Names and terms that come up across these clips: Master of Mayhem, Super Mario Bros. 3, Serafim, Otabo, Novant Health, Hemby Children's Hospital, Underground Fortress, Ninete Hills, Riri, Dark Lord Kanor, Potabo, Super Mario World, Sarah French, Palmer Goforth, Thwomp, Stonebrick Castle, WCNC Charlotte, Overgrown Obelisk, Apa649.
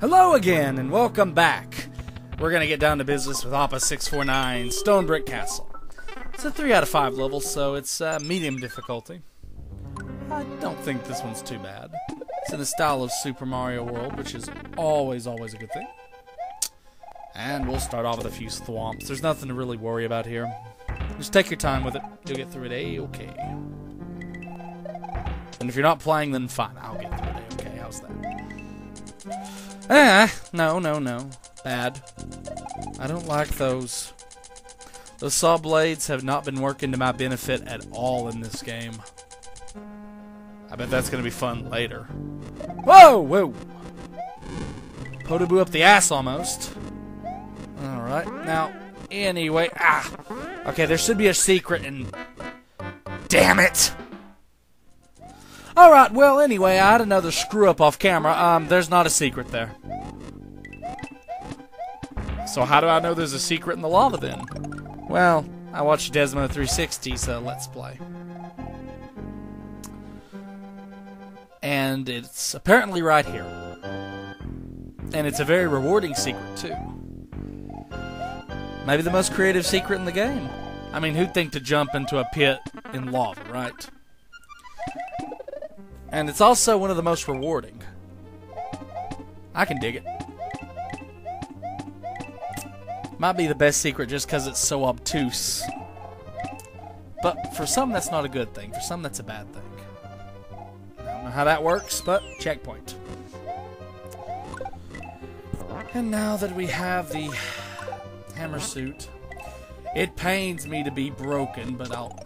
Hello again, and welcome back. We're gonna get down to business with Apa649, Stonebrick Castle. It's a 3 out of 5 level, so it's medium difficulty. I don't think this one's too bad. It's in the style of Super Mario World, which is always a good thing. And we'll start off with a few thwomps. There's nothing to really worry about here. Just take your time with it. You'll get through it A-okay. And if you're not playing, then fine. I'll get through it A-okay. How's that? Ah, no. Bad. I don't like those. Those saw blades have not been working to my benefit at all in this game. I bet that's going to be fun later. Whoa! Potabo up the ass almost. Alright, now, anyway. Ah! Okay, there should be a secret and... Damn it! Alright, well, anyway, I had another screw-up off camera. There's not a secret there. So how do I know there's a secret in the lava, then? Well, I watched Desmo 360's Let's Play. And it's apparently right here. And it's a very rewarding secret, too. Maybe the most creative secret in the game. I mean, who'd think to jump into a pit in lava, right? And it's also one of the most rewarding. I can dig it. Might be the best secret just because it's so obtuse. But for some, that's not a good thing. For some, that's a bad thing. How that works, but checkpoint. And now that we have the hammer suit, it pains me to be broken, but I'll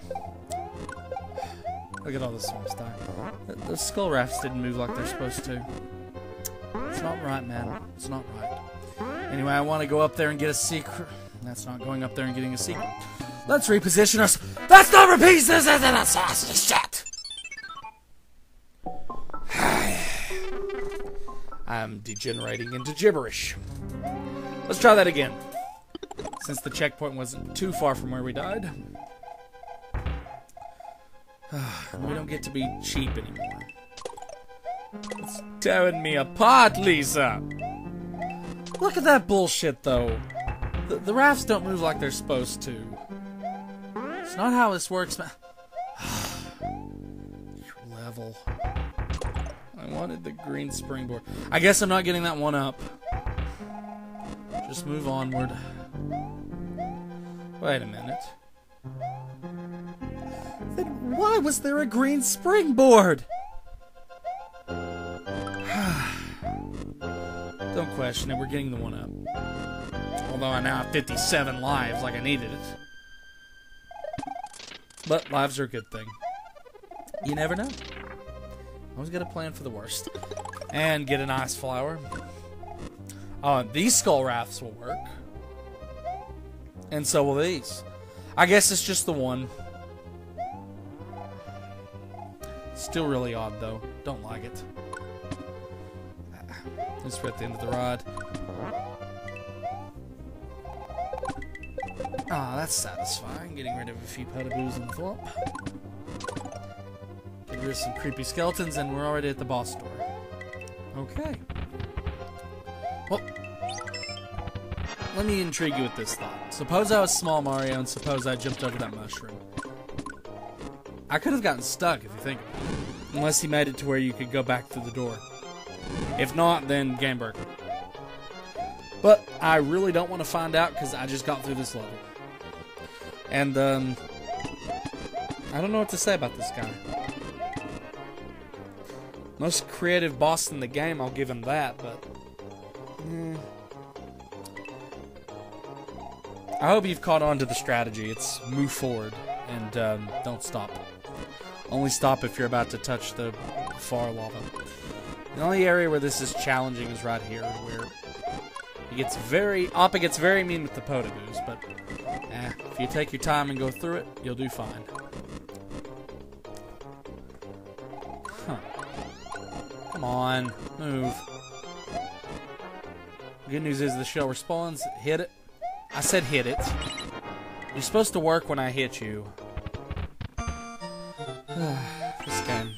look at all this swamp stuff. The skull rafts didn't move like they're supposed to. It's not right, man. It's not right. Anyway, I want to go up there and get a secret. That's not going up there and getting a secret. Let's reposition us. That's not repeats. This isn't a sausage shit. I'm degenerating into gibberish. Let's try that again. Since the checkpoint wasn't too far from where we died. We don't get to be cheap anymore. It's tearing me apart, Lisa! Look at that bullshit, though. The rafts don't move like they're supposed to. It's not how this works, man. Your level. I wanted the green springboard. I guess I'm not getting that one up. Just move onward. Wait a minute. Then why was there a green springboard? Don't question it, we're getting the one up. Although I now have 57 lives like I needed it. But lives are a good thing. You never know. I was gonna plan for the worst. And get an ice flower. These skull rafts will work. And so will these. I guess it's just the one. Still really odd, though. Don't like it. Just right at the end of the ride. Ah, that's satisfying. Getting rid of a few potaboos and flop. There's some creepy skeletons, and we're already at the boss door. Okay. Well, let me intrigue you with this thought. Suppose I was small Mario, and suppose I jumped over that mushroom. I could have gotten stuck, if you think about it. Unless he made it to where you could go back through the door. If not, then game breaker. But I really don't want to find out, because I just got through this level. And, I don't know what to say about this guy. Most creative boss in the game, I'll give him that, but... I hope you've caught on to the strategy. It's move forward and don't stop. Only stop if you're about to touch the far lava. The only area where this is challenging is right here, where he gets very... Appa gets very mean with the potaboos, but if you take your time and go through it, you'll do fine. Come on, move. Good news is the shell responds. Hit it. I said hit it. You're supposed to work when I hit you. This game.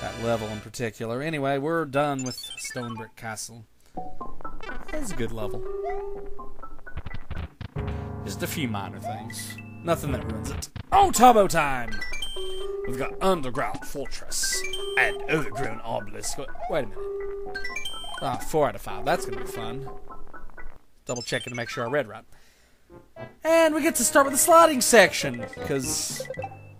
That that level in particular. Anyway, we're done with Stonebrick Castle. That's a good level. Just a few minor things. Nothing that ruins it. Otabo time! We've got Underground Fortress and Overgrown Obelisk. Wait a minute. 4 out of 5. That's going to be fun. Double checking to make sure I read right. And we get to start with the sliding section, because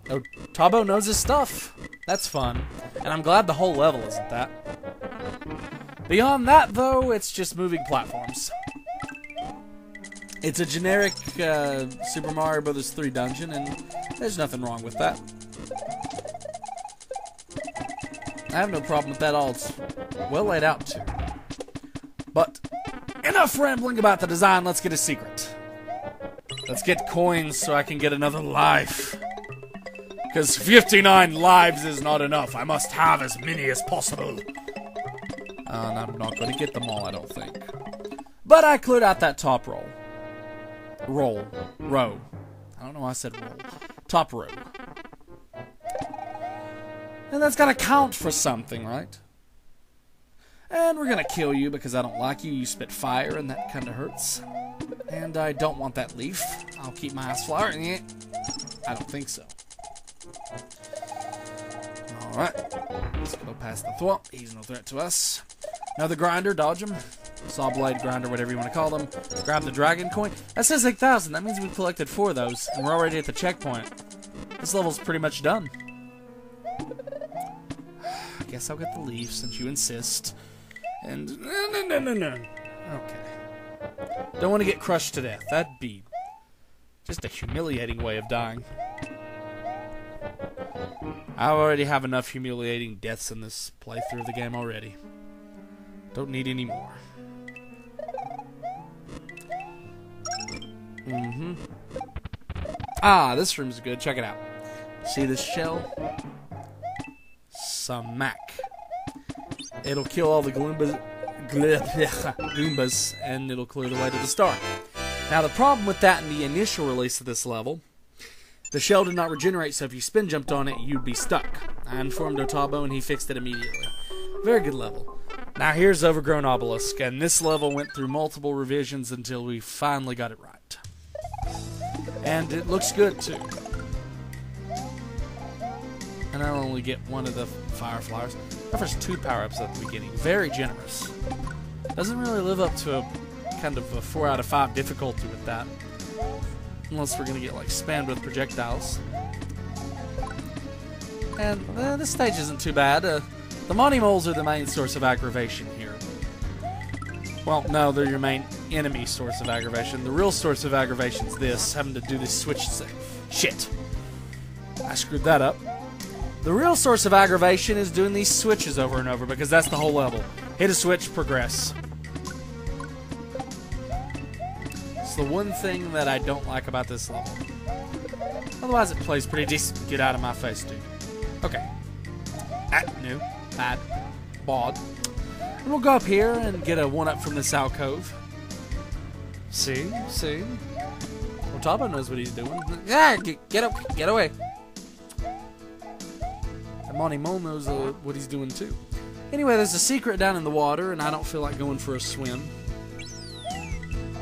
Otabo knows his stuff. That's fun. And I'm glad the whole level isn't that. Beyond that, though, it's just moving platforms. It's a generic Super Mario Bros. 3 dungeon, and there's nothing wrong with that. I have no problem with that at all. It's well laid out, too. But enough rambling about the design. Let's get a secret. Let's get coins so I can get another life. Because 59 lives is not enough. I must have as many as possible. And I'm not going to get them all, I don't think. But I cleared out that top roll. Row. I don't know why I said roll. Top row. And that's gotta count for something, right? And we're gonna kill you because I don't like you. You spit fire and that kinda hurts. And I don't want that leaf. I'll keep my eyes flowering it. I don't think so. Alright. Let's go past the thwomp. He's no threat to us. Another grinder. Dodge him. Saw blade, grinder, whatever you want to call them. Grab the dragon coin. That says 8,000. That means we've collected 4 of those, and we're already at the checkpoint. This level's pretty much done. I guess I'll get the leaf since you insist. And no. Okay. Don't want to get crushed to death. That'd be just a humiliating way of dying. I already have enough humiliating deaths in this playthrough of the game already. Don't need any more. Mm-hmm. Ah, this room's good. Check it out. See this shell? Smack. It'll kill all the Goombas, and it'll clear the way to the star. Now, the problem with that in the initial release of this level, the shell did not regenerate, so if you spin jumped on it, you'd be stuck. I informed Otabo, and he fixed it immediately. Very good level. Now here's Overgrown Obelisk, and this level went through multiple revisions until we finally got it right. And it looks good, too. And I'll only get one of the fire flowers. That first 2 power-ups at the beginning. Very generous. Doesn't really live up to a kind of a 4 out of 5 difficulty with that. Unless we're going to get, like, spammed with projectiles. And this stage isn't too bad. The Monty Moles are the main source of aggravation here. Well, no, they're your main enemy source of aggravation. The real source of aggravation is this, having to do this switch thing. Shit. I screwed that up. The real source of aggravation is doing these switches over and over, because that's the whole level. Hit a switch, progress. It's the one thing that I don't like about this level. Otherwise, it plays pretty decent. Get out of my face, dude. Okay. No. Bad. Bod. And we'll go up here and get a 1-up from this alcove. See? Well, Otabo knows what he's doing. Yeah, get up, get away. And Monty Mole knows what he's doing too. Anyway, there's a secret down in the water, and I don't feel like going for a swim.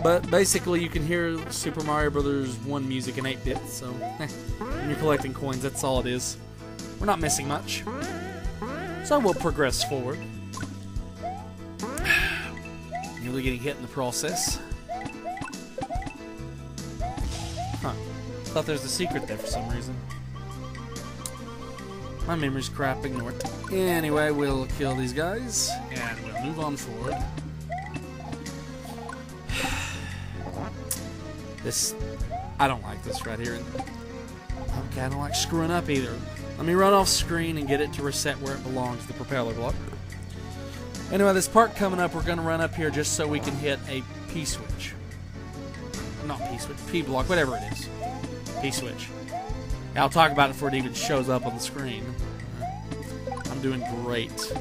But basically, you can hear Super Mario Bros. 1 music in 8 bits, so when you're collecting coins, that's all it is. We're not missing much. So we'll progress forward. Nearly getting hit in the process. Huh. Thought there was a secret there for some reason. My memory's crap, ignore it. Anyway, we'll kill these guys. And we'll move on forward. This... I don't like this right here. Okay, I don't like screwing up either. Let me run off screen and get it to reset where it belongs, the propeller block. Anyway, this part coming up, we're going to run up here just so we can hit a P-switch. Not P-switch, P-block, whatever it is. P-switch. I'll talk about it before it even shows up on the screen. I'm doing great.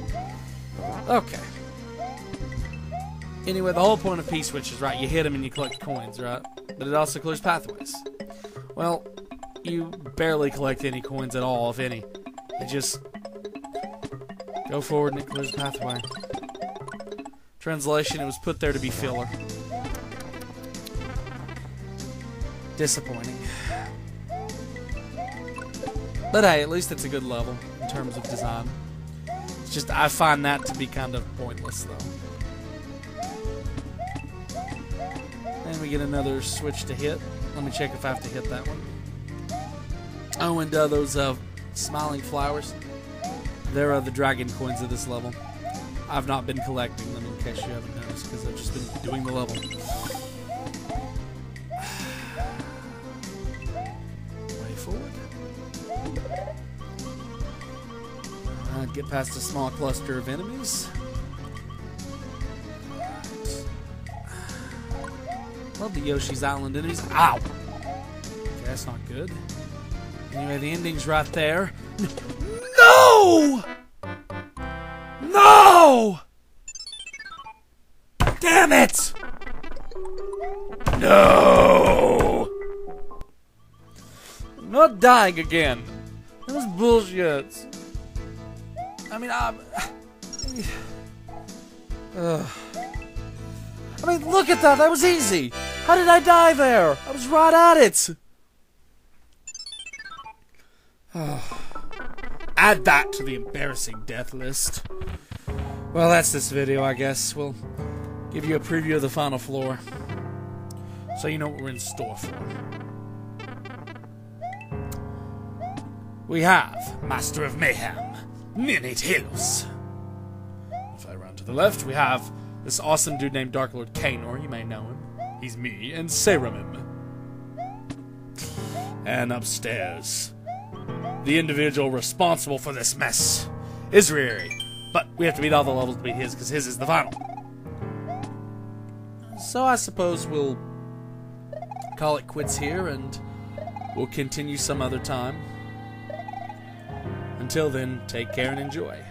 Okay. Anyway, the whole point of P-switch is, right, you hit them and you collect coins, right? But it also clears pathways. Well... you barely collect any coins at all, if any. It just... Go forward and it clears the pathway. Translation, it was put there to be filler. Disappointing. But hey, at least it's a good level in terms of design. It's just, I find that to be kind of pointless, though. And we get another switch to hit. Let me check if I have to hit that one. Oh, and those smiling flowers. There are the dragon coins of this level. I've not been collecting them, in case you haven't noticed, because I've just been doing the level. Way forward. Get past a small cluster of enemies. Love the Yoshi's Island enemies. Ow! Okay, that's not good. Anyway, the ending's right there. No! No! Damn it! No! I'm not dying again. That was bullshit. I mean, I mean, look at that. That was easy. How did I die there? I was right at it. Add that to the embarrassing death list. Well, that's this video, I guess. We'll give you a preview of the final floor, so you know what we're in store for. We have Master of Mayhem, Ninete Hills. If I run to the left, we have this awesome dude named Dark Lord Kanor. You may know him. He's me and Serafim. And upstairs, the individual responsible for this mess is Riri. But we have to beat all the levels to beat his, because his is the final. So I suppose we'll call it quits here, and we'll continue some other time. Until then, take care and enjoy.